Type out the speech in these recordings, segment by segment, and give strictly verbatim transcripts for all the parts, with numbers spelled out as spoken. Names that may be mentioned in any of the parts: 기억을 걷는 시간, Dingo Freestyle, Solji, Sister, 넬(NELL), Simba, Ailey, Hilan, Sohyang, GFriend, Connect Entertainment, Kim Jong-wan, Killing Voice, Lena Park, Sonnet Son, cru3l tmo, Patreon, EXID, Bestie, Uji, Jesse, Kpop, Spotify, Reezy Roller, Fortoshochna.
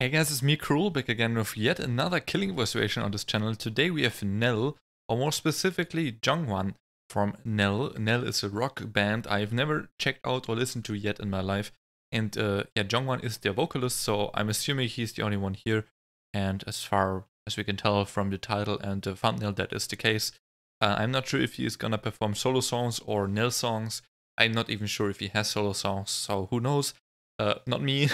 Hey guys, it's me cru three l back again with yet another Killing Voice reaction on this channel. Today we have Nell, or more specifically Jong-wan from Nell. Nell is a rock band I've never checked out or listened to yet in my life. And uh, yeah, Jong-wan is their vocalist, so I'm assuming he's the only one here. And as far as we can tell from the title and the thumbnail, that is the case. Uh, I'm not sure if he is gonna perform solo songs or Nell songs. I'm not even sure if he has solo songs, so who knows. Uh, not me,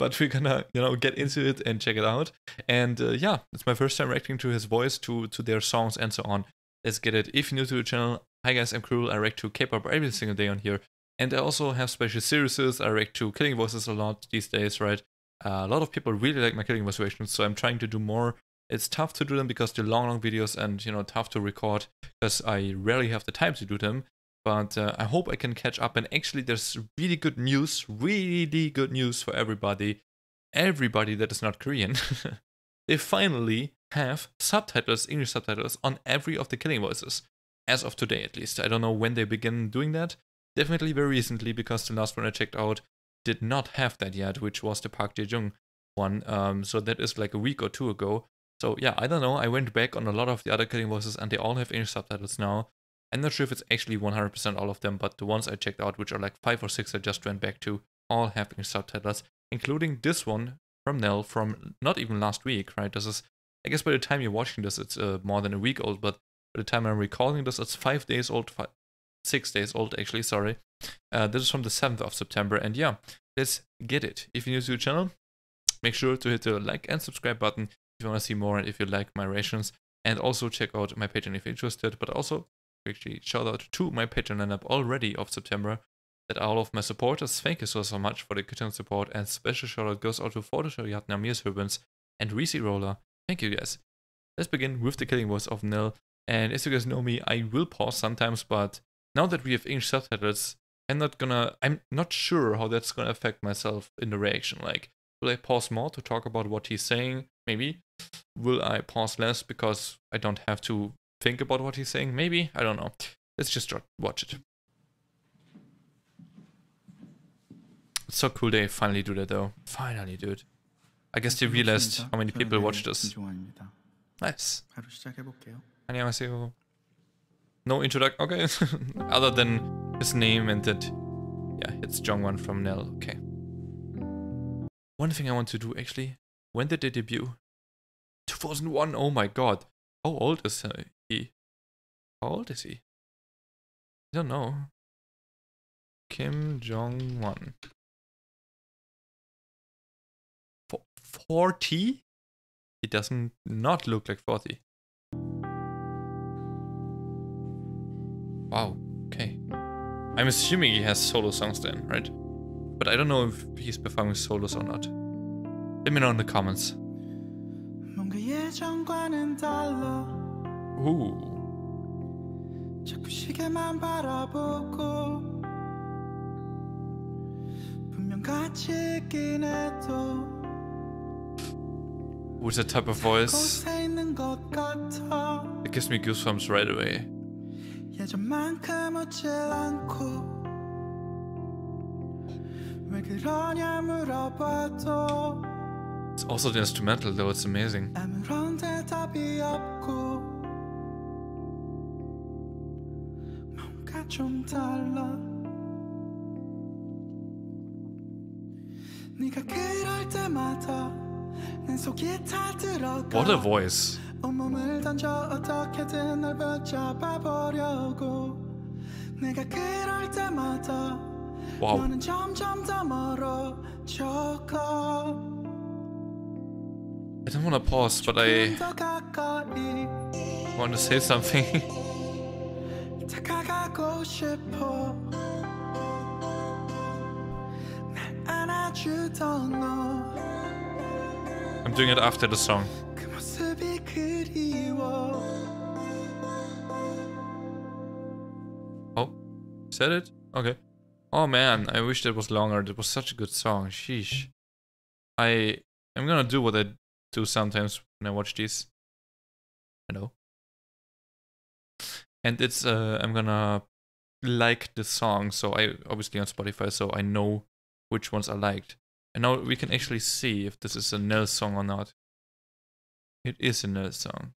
but we're gonna, you know, get into it and check it out. And uh, yeah, it's my first time reacting to his voice, to to their songs and so on. Let's get it. If you're new to the channel, hi guys, I'm cru three l. I react to K-pop every single day on here. And I also have special series. I react to Killing Voices a lot these days, right? Uh, a lot of people really like my Killing Voice reactions, so I'm trying to do more. It's tough to do them because they're long, long videos and, you know, tough to record because I rarely have the time to do them. But uh, I hope I can catch up, and actually there's really good news, really good news for everybody, everybody that is not Korean. They finally have subtitles, English subtitles, on every of the Killing Voices, as of today at least. I don't know when they begin doing that, definitely very recently, because the last one I checked out did not have that yet, which was the Park Jae-jung one, um, so that is like a week or two ago. So yeah, I don't know, I went back on a lot of the other Killing Voices and they all have English subtitles now. I'm not sure if it's actually one hundred percent all of them, but the ones I checked out, which are like five or six I just went back to, all have English subtitles, including this one from Nell from not even last week, right? This is, I guess by the time you're watching this, it's uh, more than a week old, but by the time I'm recording this, it's five days old, five, six days old actually, sorry. Uh, this is from the seventh of September, and yeah, let's get it. If you're new to the channel, make sure to hit the like and subscribe button if you want to see more and if you like my reactions, and also check out my Patreon if you're interested, but also actually shout out to my Patreon lineup already of September, that all of my supporters. Thank you so so much for the continued support, and special shout out goes out to Fortoshochna, Mirsherbens, and Reezy Roller. Thank you guys. Let's begin with the Killing Voice of Nell, and as you guys know me, I will pause sometimes, but now that we have English subtitles, I'm not gonna, I'm not sure how that's gonna affect myself in the reaction. Like, will I pause more to talk about what he's saying? Maybe. Will I pause less because I don't have to think about what he's saying? Maybe, I don't know. Let's just watch it. It's so cool they finally do that though. Finally, dude. I guess they realized how many people watch this. Nice. 안녕하세요. No introduction, okay. Other than his name and that, yeah, it's Jong-wan from Nell, okay. One thing I want to do actually, when did they debut? two thousand one, oh my god. How old is he? How old is he? I don't know. Kim Jong-wan. forty? He doesn't not look like forty. Wow, okay. I'm assuming he has solo songs then, right? But I don't know if he's performing solos or not. Let me know in the comments. Ooh. With the type of voice, it gives me goosebumps right away. It's also the instrumental though, it's amazing. What a voice. Wow. I don't want to pause, but I want to say something. I'm doing it after the song. Oh, is that it? Okay. Oh man, I wish that was longer. That was such a good song. Sheesh. I am gonna do what I do sometimes when I watch these. I know. And it's, uh, I'm gonna like the song, so I, obviously on Spotify, so I know which ones I liked. And now we can actually see if this is a N L song or not. It is a N L song.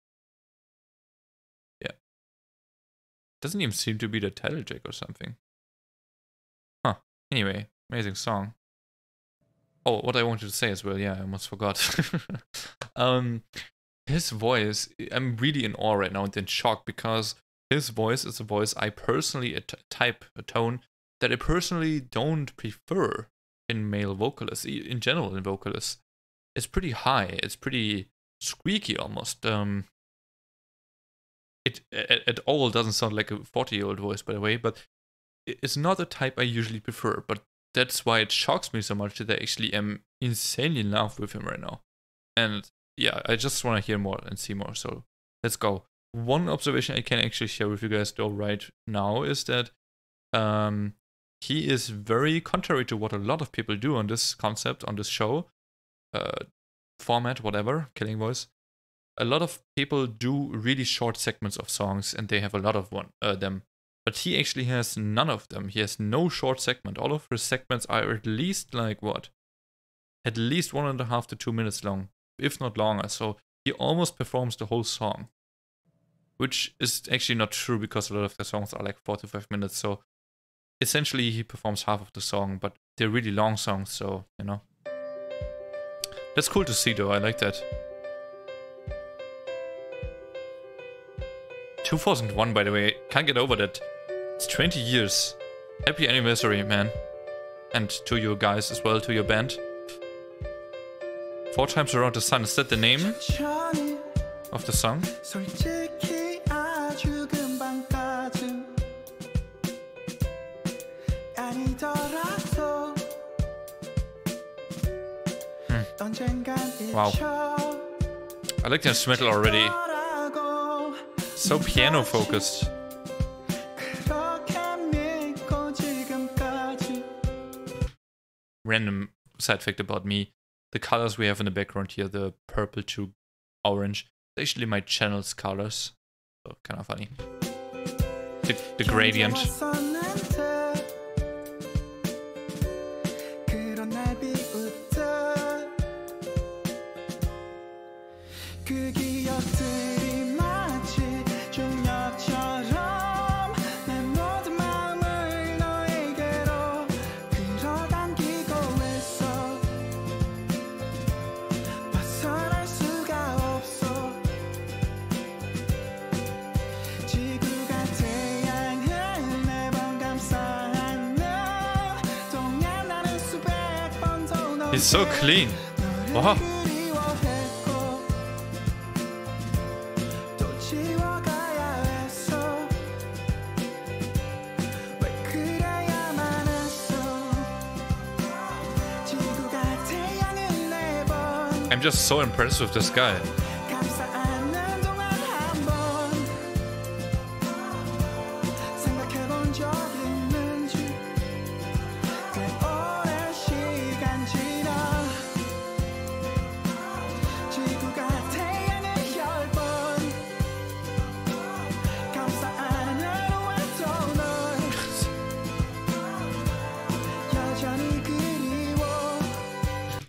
Yeah. Doesn't even seem to be the title track or something. Huh. Anyway, amazing song. Oh, what I wanted to say as well. Yeah, I almost forgot. um, his voice, I'm really in awe right now and in shock, because his voice is a voice I personally, a type, a tone that I personally don't prefer in male vocalists, in general in vocalists. It's pretty high, it's pretty squeaky almost. Um, it at, at all doesn't sound like a forty-year-old voice, by the way, but it's not a type I usually prefer, but that's why it shocks me so much that I actually am insanely in love with him right now. And yeah, I just want to hear more and see more, so let's go. One observation I can actually share with you guys though right now is that um, he is very contrary to what a lot of people do on this concept, on this show, uh, format, whatever, Killing Voice. A lot of people do really short segments of songs and they have a lot of one uh, them. But he actually has none of them. He has no short segment. All of his segments are at least like what? At least one and a half to two minutes long, if not longer. So he almost performs the whole song, which is actually not true because a lot of the songs are like four to five minutes. So essentially he performs half of the song, but they're really long songs. So, you know, that's cool to see though. I like that. two thousand one, by the way, can't get over that. It's twenty years. Happy anniversary, man. And to you guys as well, to your band. Four Times Around the Sun, is that the name of the song? Hmm. Wow. I like this metal already. So piano focused. Random side fact about me. The colors we have in the background here, the purple to orange, they're actually my channel's colors. So kind of funny. The, the gradient. He's so clean. Wow. I'm just so impressed with this guy.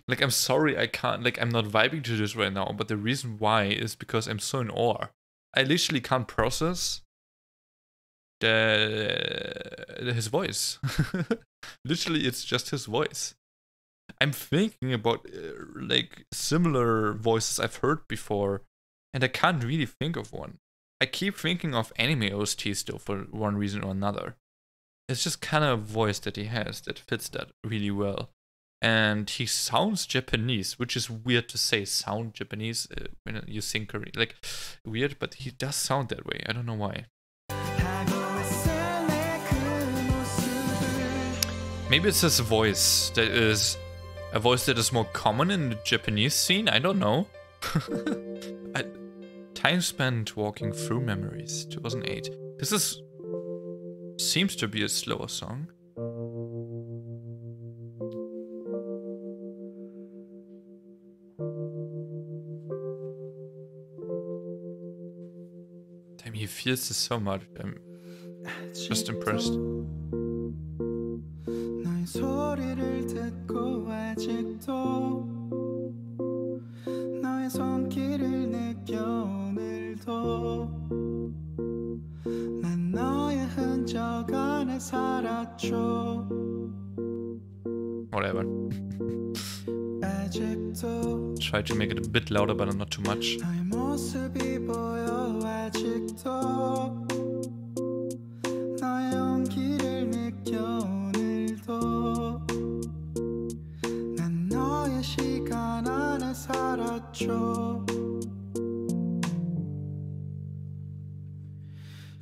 Like, I'm sorry, I can't, like, I'm not vibing to this right now, but the reason why is because I'm so in awe. I literally can't process the, his voice. Literally, it's just his voice. I'm thinking about, uh, like, similar voices I've heard before, and I can't really think of one. I keep thinking of anime O S Ts, though, for one reason or another. It's just kind of a voice that he has that fits that really well. And he sounds Japanese, which is weird to say, sound Japanese uh, when you sing Korean. Like, weird, but he does sound that way. I don't know why. Maybe it's his voice that is a voice that is more common in the Japanese scene. I don't know. I, time spent walking through memories, two thousand eight. This is seems to be a slower song. He feels this so much. I'm just impressed. 아직도 너의 손길을 느껴 오늘도 난 너의 흔적 안에 살았죠. Whatever. Try to make it a bit louder, but not too much.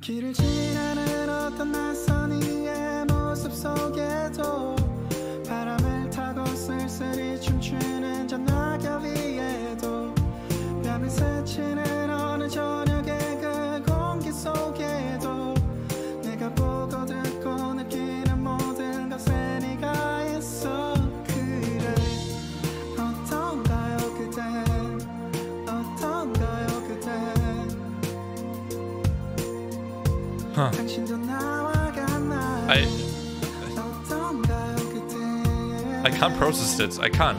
길을 지나는 어떤 낯선 이의 모습 속에도 바람을 타고 쓸쓸히 춤추는 저 낙엽 위에도 밤이 스치는 어느 저녁의 그 공기 속에도 내가 보고 듣고 느끼는 모든 것에 네가 있어. 그래 어떤가요 그댄 어떤가요 그댄 huh. 당신도 나와 같나요 I... I can't process it. I can't.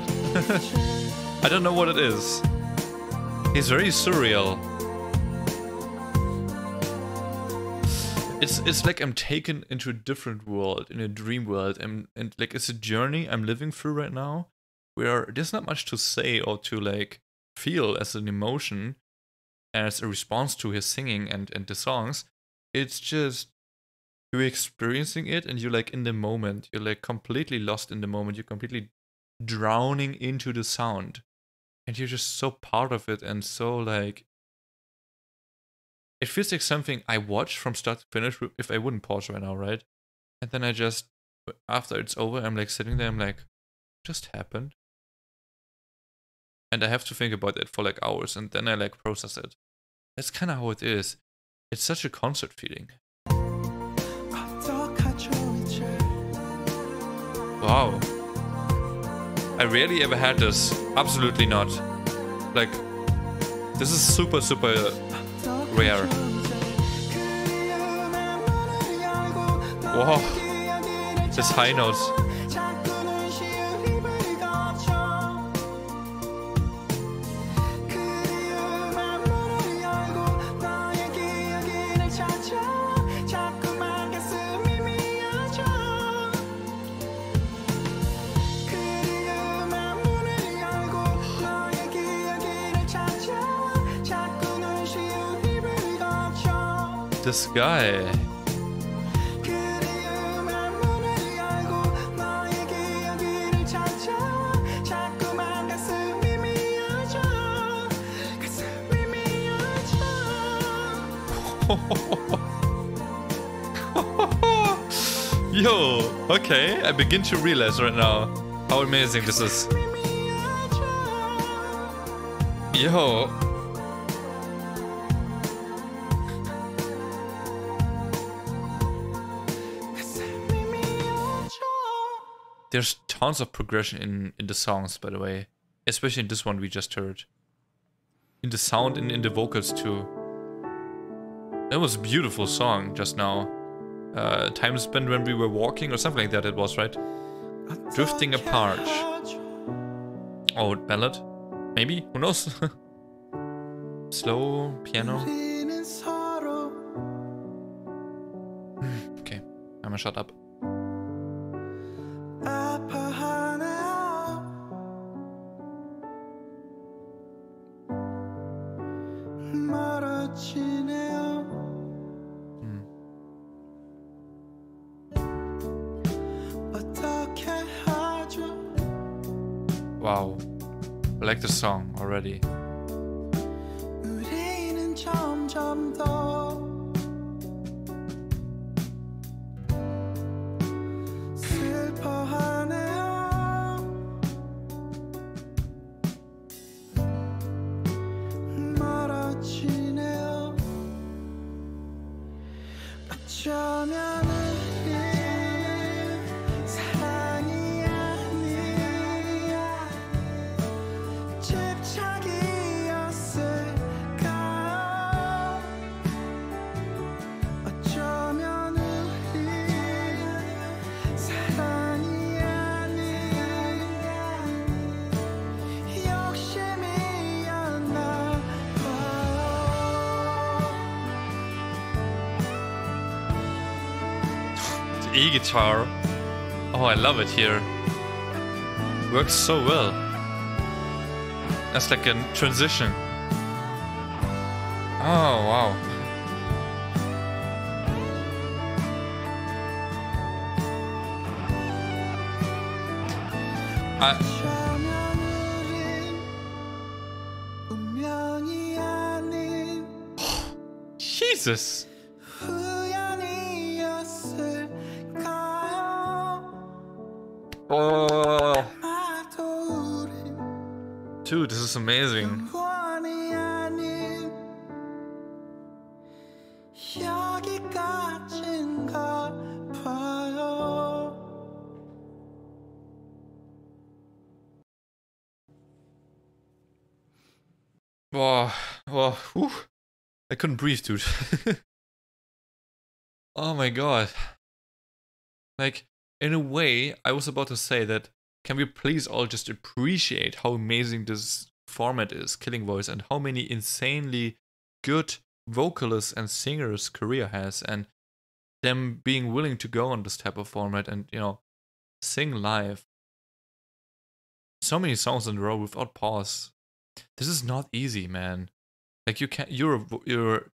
I don't know what it is. He's very surreal. It's it's like I'm taken into a different world, in a dream world, and and like it's a journey I'm living through right now, where there's not much to say or to like feel as an emotion, as a response to his singing and and the songs. It's just. You're experiencing it and you're like in the moment. You're like completely lost in the moment. You're completely drowning into the sound. And you're just so part of it and so like... It feels like something I watch from start to finish if I wouldn't pause right now, right? And then I just... After it's over, I'm like sitting there, I'm like... What just happened? And I have to think about it for like hours and then I like process it. That's kind of how it is. It's such a concert feeling. Wow, I rarely ever had this, absolutely not. Like, this is super, super rare. Wow, this high notes. This guy. Yo, okay, I begin to realize right now how amazing this is. Yo. There's tons of progression in, in the songs, by the way. Especially in this one we just heard. In the sound and in the vocals, too. It was a beautiful song just now. Uh, time spent when we were walking or something like that it was, right? Drifting apart. Oh, ballad? Maybe? Who knows? Slow piano. Okay, I'm gonna shut up. Wow, I like the song already. e-guitar. Oh, I love it here. Works so well. That's like a transition. Oh, wow. I... Jesus. Oh. Dude, this is amazing. Whoa, whoa, whew. I couldn't breathe, dude. Oh my god. Like, in a way, I was about to say that, can we please all just appreciate how amazing this format is, Killing Voice, and how many insanely good vocalists and singers Korea has, and them being willing to go on this type of format and, you know, sing live. So many songs in a row without pause. This is not easy, man. Like, you can, you're a, you're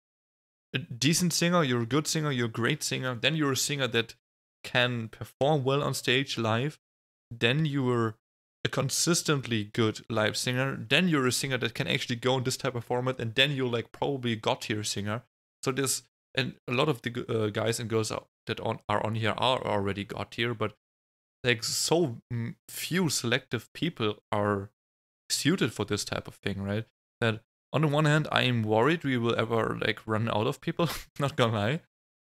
a decent singer, you're a good singer, you're a great singer, then you're a singer that can perform well on stage live, then you're a consistently good live singer, then you're a singer that can actually go in this type of format, and then you're like probably a God-tier singer. So there's, and a lot of the uh, guys and girls that on, are on here are already God-tier, but like so few selective people are suited for this type of thing, right? That on the one hand, I am worried we will ever like run out of people, not gonna lie.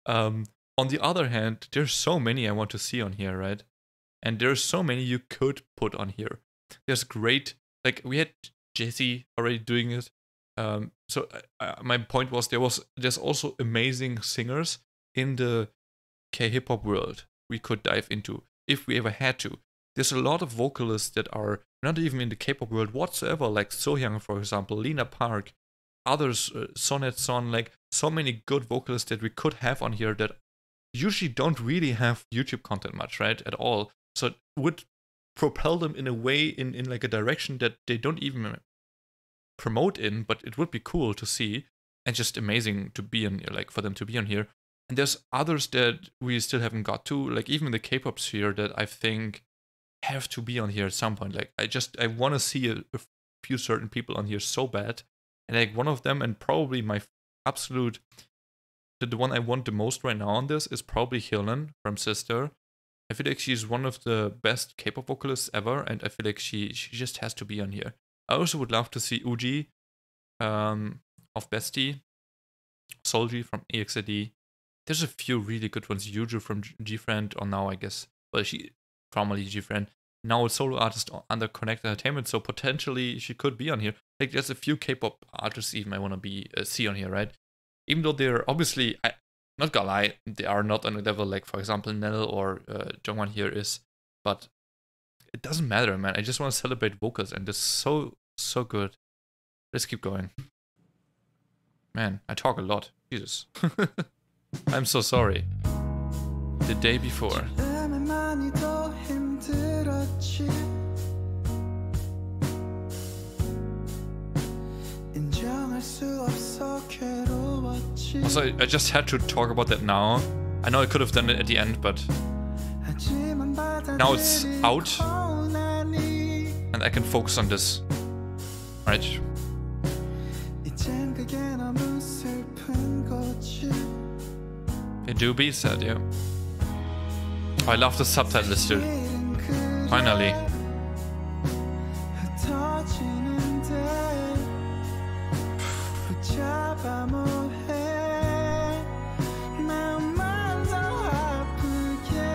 Um, on the other hand, there's so many I want to see on here, right? And there's so many you could put on here. There's great, like we had Jesse already doing it. Um, so uh, my point was there was there's also amazing singers in the K-hip-hop world we could dive into if we ever had to. There's a lot of vocalists that are not even in the K-pop world whatsoever, like Sohyang, for example, Lena Park, others, uh, Sonnet Son, like so many good vocalists that we could have on here that usually don't really have YouTube content much, right, at all. So it would propel them in a way, in, in like a direction that they don't even promote in, but it would be cool to see and just amazing to be in, like for them to be on here. And there's others that we still haven't got to, like even the K-pop sphere that I think have to be on here at some point. Like I just I want to see a, a few certain people on here so bad, and like one of them, and probably my absolute the, the one I want the most right now on this is probably Hilan from Sister. I feel like she's one of the best K-pop vocalists ever, and I feel like she she just has to be on here. I also would love to see Uji um, of Bestie, Solji from E X I D. There's a few really good ones. Yuju from GFriend, or now I guess, well she. Formerly GFriend, now a solo artist under Connect Entertainment, so potentially she could be on here. Like there's a few K-pop artists even I want to be uh, see on here, right? Even though they're obviously, I, not gonna lie, they are not on a level like, for example, Nell or uh, Jong-wan here is, but it doesn't matter, man. I just want to celebrate vocals, and this is so, so good. Let's keep going. Man, I talk a lot. Jesus. I'm so sorry. The day before. So I, I just had to talk about that now. I know I could have done it at the end, but now it's out and I can focus on this. Right. It do be sad, yeah. Oh, I love the subtitles, dude. Finally.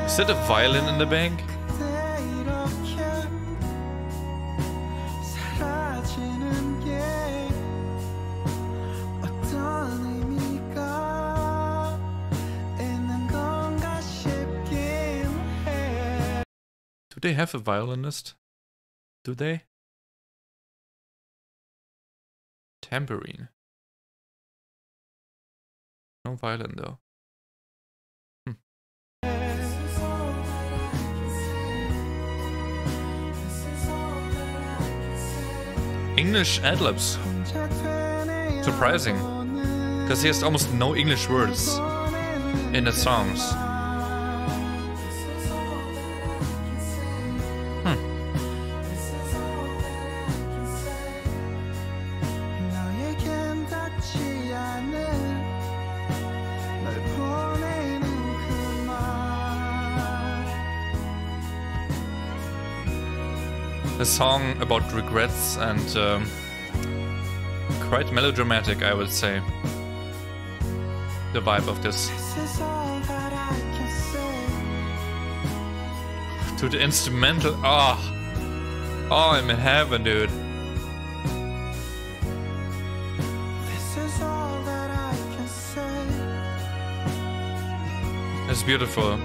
Is that a violin in the bank? Do they have a violinist? Do they? Tambourine. No violin though. Hmm. English ad-libs. Surprising. Because he has almost no English words in his songs. A song about regrets and um, quite melodramatic, I would say, the vibe of this. To the instrumental, ah, oh, oh, I'm in heaven, dude. It's beautiful.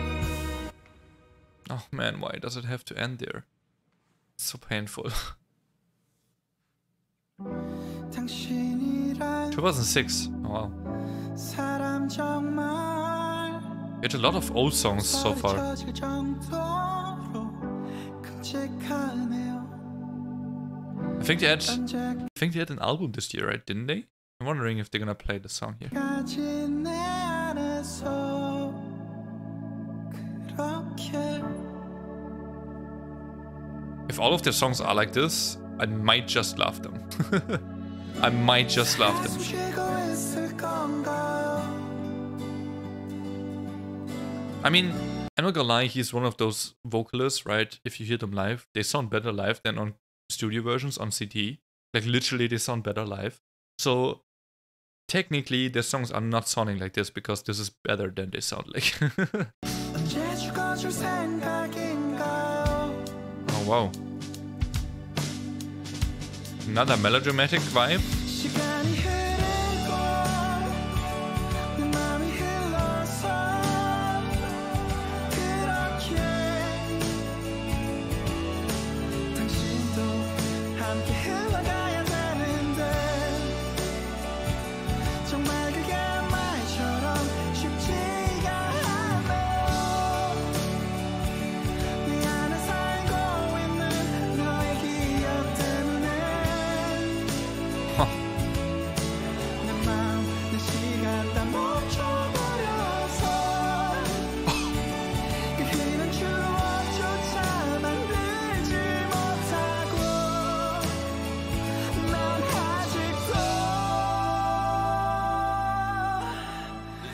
Oh man, why does it have to end there? So painful. two thousand six. Oh, wow. It's a lot of old songs so far. I think they had, I think they had an album this year, right? Didn't they? I'm wondering if they're gonna play the song here. If all of their songs are like this, I might just love them. I might just love them. I mean, I'm not gonna lie, he's one of those vocalists, right? If you hear them live, they sound better live than on studio versions on C T. Like, literally, they sound better live. So, technically, their songs are not sounding like this, because this is better than they sound like. Wow. Another melodramatic vibe.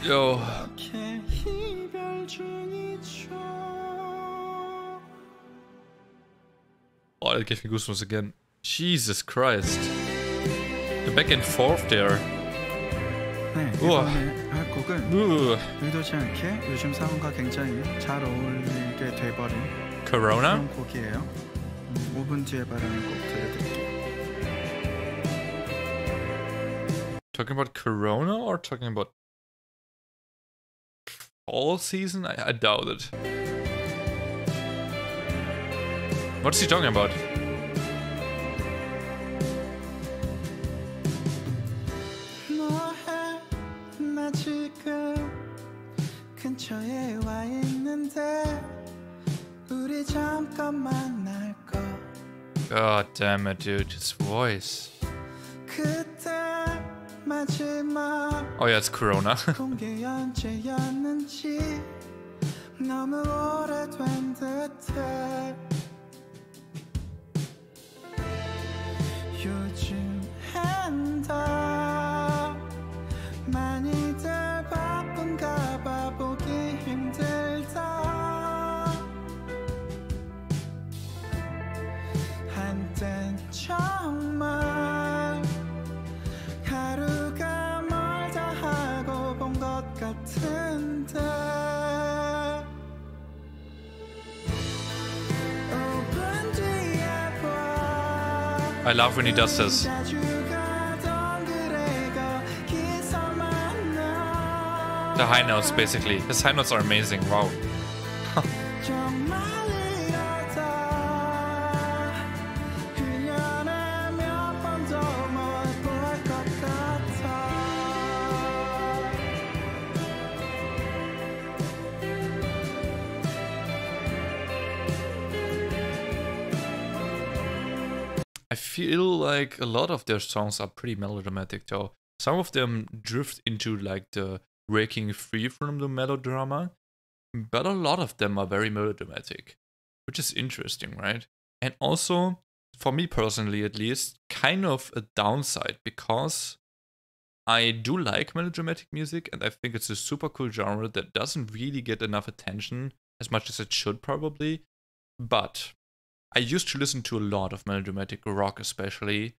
Yo. Oh, that gave me goosebumps again. Jesus Christ. The back and forth there. Corona? Talking about Corona or talking about all season? I, I doubt it. What's he talking about? God damn it, dude, his voice. Oh yeah, it's Corona. I love when he does this. The high notes, basically. His high notes are amazing. Wow. I feel like a lot of their songs are pretty melodramatic though. Some of them drift into like the breaking free from the melodrama, but a lot of them are very melodramatic, which is interesting, right? And also, for me personally at least, kind of a downside, because I do like melodramatic music and I think it's a super cool genre that doesn't really get enough attention, as much as it should probably. But I used to listen to a lot of melodramatic rock, especially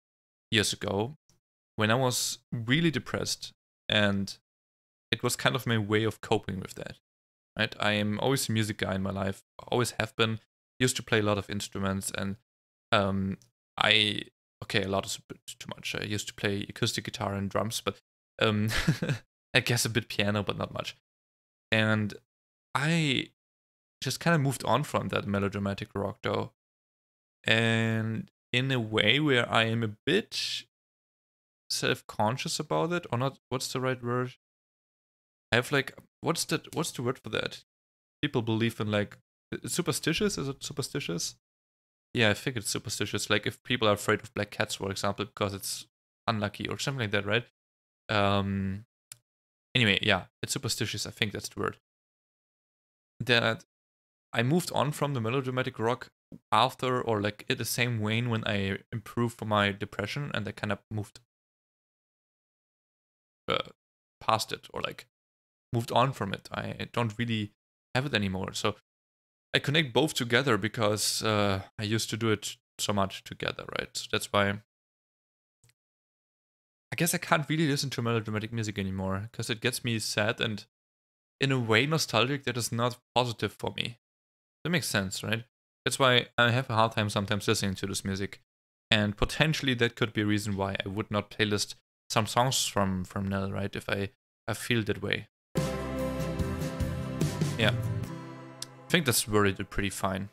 years ago, when I was really depressed, and it was kind of my way of coping with that. Right? I am always a music guy in my life, always have been, used to play a lot of instruments, and um, I, okay, a lot is a bit too much. I used to play acoustic guitar and drums, but um, I guess a bit piano, but not much. And I just kind of moved on from that melodramatic rock though, and in a way where I am a bit self-conscious about it, or not, what's the right word? I have like, what's that? What's the word for that? People believe in like, superstitious? Is it superstitious? Yeah, I think it's superstitious. Like if people are afraid of black cats, for example, because it's unlucky or something like that, right? Um. Anyway, yeah, it's superstitious. I think that's the word. That I moved on from the melodramatic rock after, or like in the same vein when I improved from my depression, and I kind of moved uh, past it, or like moved on from it. I don't really have it anymore. So I connect both together because uh, I used to do it so much together, right? So that's why I guess I can't really listen to melodramatic music anymore, because it gets me sad and in a way nostalgic that is not positive for me. That makes sense, right? That's why I have a hard time sometimes listening to this music. And potentially that could be a reason why I would not playlist some songs from, from Nell, right? If I, I feel that way. Yeah. I think that's worded pretty fine.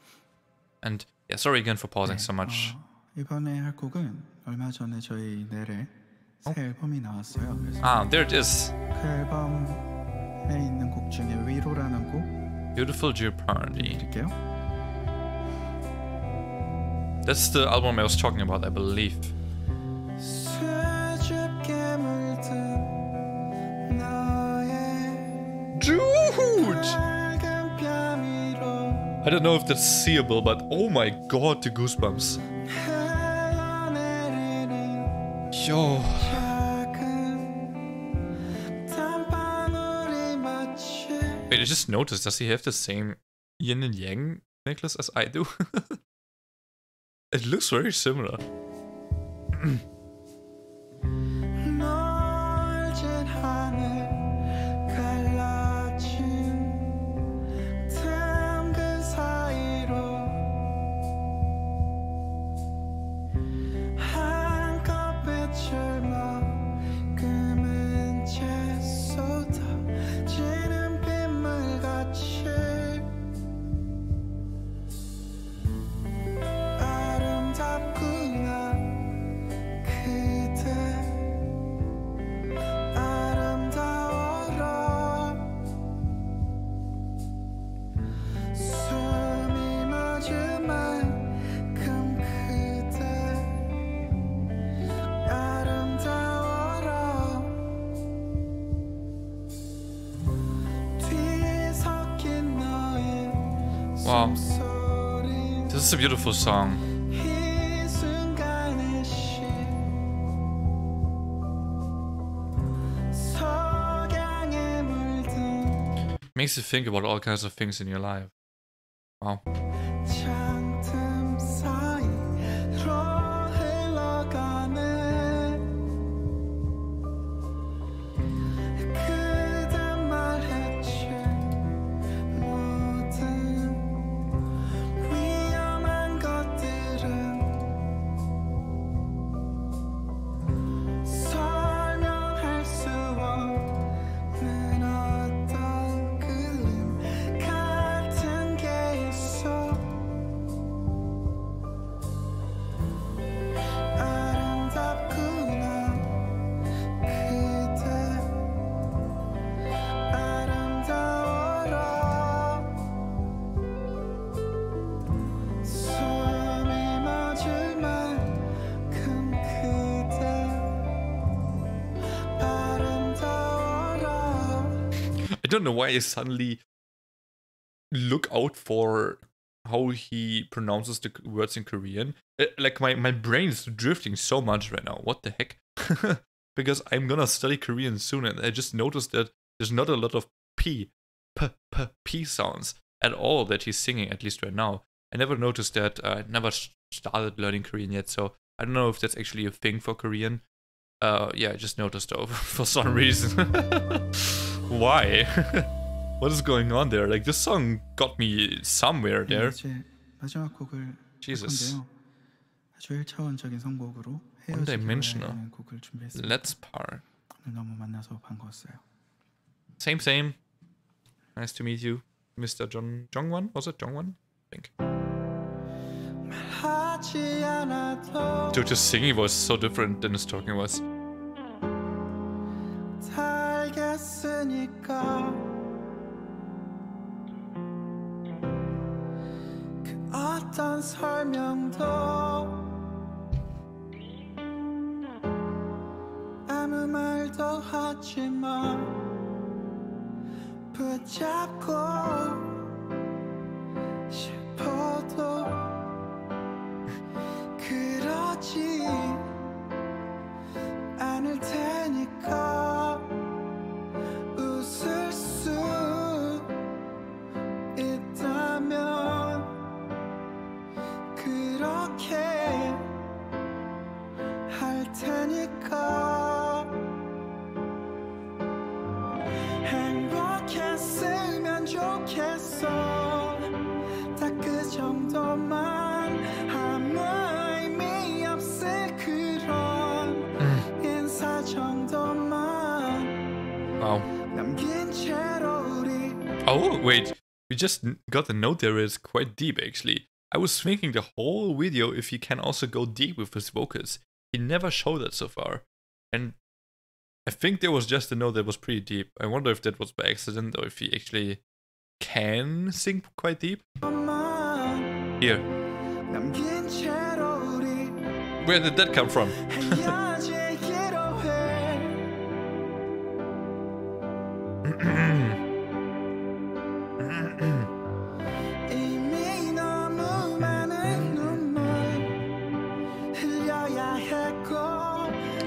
And yeah, sorry again for pausing so much. Oh. Ah, there it is. Beautiful Jeopardy. That's the album I was talking about, I believe. Dude! I don't know if that's seeable, but oh my god, the goosebumps. Yo. Wait, I just noticed, does he have the same yin and yang necklace as I do? It looks very similar. Wow, this is a beautiful song. Makes you think about all kinds of things in your life. Wow. I don't know why I suddenly look out for how he pronounces the words in Korean. Like, my, my brain is drifting so much right now. What the heck? Because I'm gonna study Korean soon, and I just noticed that there's not a lot of P, P, P, P sounds at all that he's singing, at least right now. I never noticed that. I uh, never started learning Korean yet, so I don't know if that's actually a thing for Korean. Uh, yeah, I just noticed though, for some reason. Why? What is going on there? Like, this song got me somewhere there. Jesus. One dimensional. Let's par. Same, same. Nice to meet you, Mister John Jong-wan. Was it Jong-wan? I think. Dude, his singing was so different than his talking was. Just got the note there is quite deep actually. I was thinking the whole video if he can also go deep with his vocals. He never showed that so far. And I think there was just a note that was pretty deep. I wonder if that was by accident or if he actually can sing quite deep. Here. Where did that come from?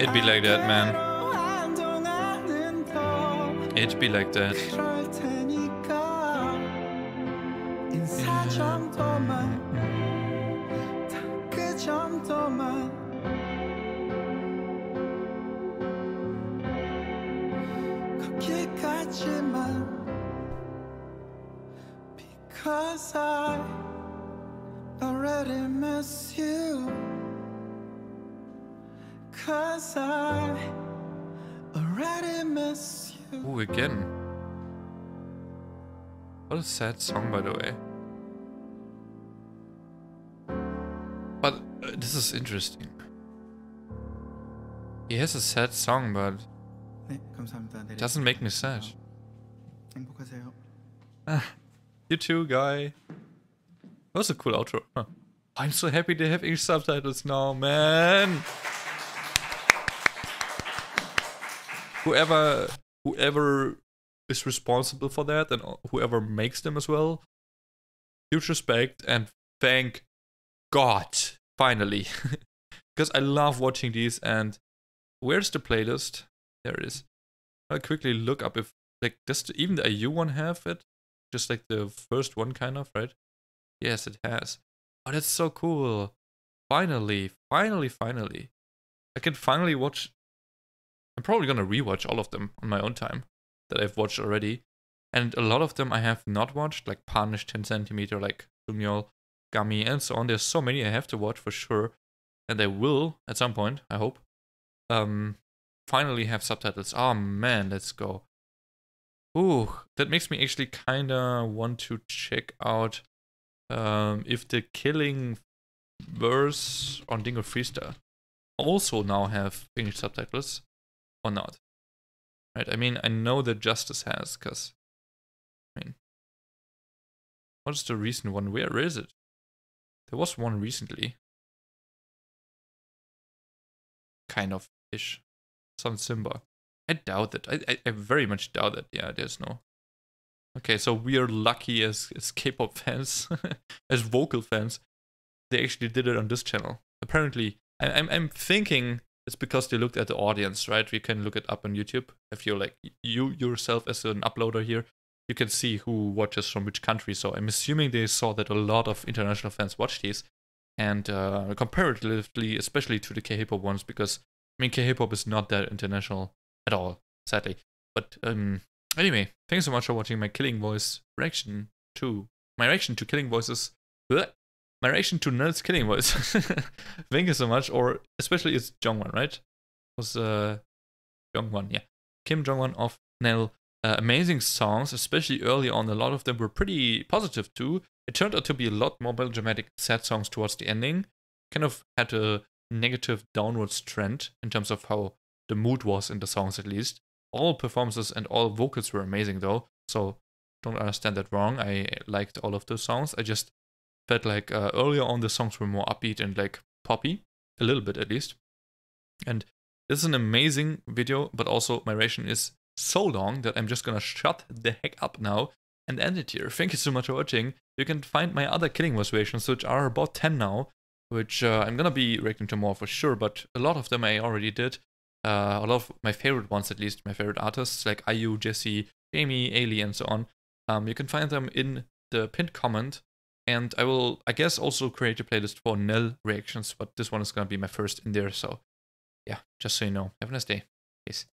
It'd be like that, man. It'd be like that. Because I already miss you. Cause I already miss you. Ooh, again. What a sad song, by the way. But uh, this is interesting. He has a sad song, but it doesn't make me sad. Ah, you too, guy. That was a cool outro. Huh. I'm so happy they have English subtitles now, man. Whoever, whoever is responsible for that and whoever makes them as well, huge respect and thank God, finally. Because I love watching these. And where's the playlist? There it is. I'll quickly look up if, like, does the, even the I U one have it? Just like the first one kind of, right? Yes, it has. Oh, that's so cool. Finally, finally, finally. I can finally watch... I'm probably gonna rewatch all of them on my own time that I've watched already, and a lot of them I have not watched, like Punish, ten centimeter, like Dumyol, Gummy, and so on. There's so many I have to watch for sure, and I will at some point. I hope. Um, finally have subtitles. Oh man, let's go. Ooh, that makes me actually kinda want to check out um, if the Killing Verse on Dingo Freestyle also now have English subtitles. Or not, right? I mean, I know that Justice has, because, I mean, what is the recent one? Where is it? There was one recently. Kind of-ish. Some Simba. I doubt it. I, I, I very much doubt it. Yeah, there's no Okay, so we are lucky as, as K-pop fans, as vocal fans, they actually did it on this channel. Apparently, I, I'm, I'm thinking it's because they looked at the audience, right? We can look it up on YouTube. If you're like, you yourself as an uploader here, you can see who watches from which country. So I'm assuming they saw that a lot of international fans watch these. And uh, comparatively, especially to the K-pop ones, because, I mean, K-pop is not that international at all, sadly. But um, anyway, thanks so much for watching my Killing Voice reaction to... My reaction to Killing Voices... Bleh, my reaction to Nerd's Killing Voice. Thank you so much, or especially it's Jong-wan, right? It was uh, Jong-wan, yeah. Kim Jong-wan of Nell. Uh, amazing songs, especially early on. A lot of them were pretty positive too. It turned out to be a lot more melodramatic, sad songs towards the ending. Kind of had a negative downwards trend in terms of how the mood was in the songs, at least. All performances and all vocals were amazing though, so don't understand that wrong. I liked all of those songs. I just felt like uh, earlier on the songs were more upbeat and like poppy, a little bit at least. And this is an amazing video, but also my reaction is so long that I'm just gonna shut the heck up now and end it here. Thank you so much for watching. You can find my other Killing Voice reactions, which are about ten now, which uh, I'm gonna be reacting to more for sure, but a lot of them I already did. Uh, a lot of my favorite ones, at least my favorite artists, like I U, Jesse, Jamie, Ailey, and so on. Um, you can find them in the pinned comment, and I will, I guess, also create a playlist for Nell reactions, but this one is gonna be my first in there, so yeah, just so you know. Have a nice day. Peace.